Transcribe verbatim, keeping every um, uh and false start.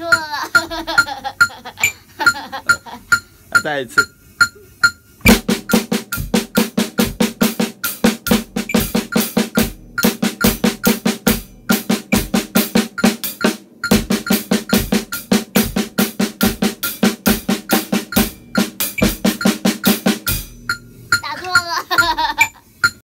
错了。再一次。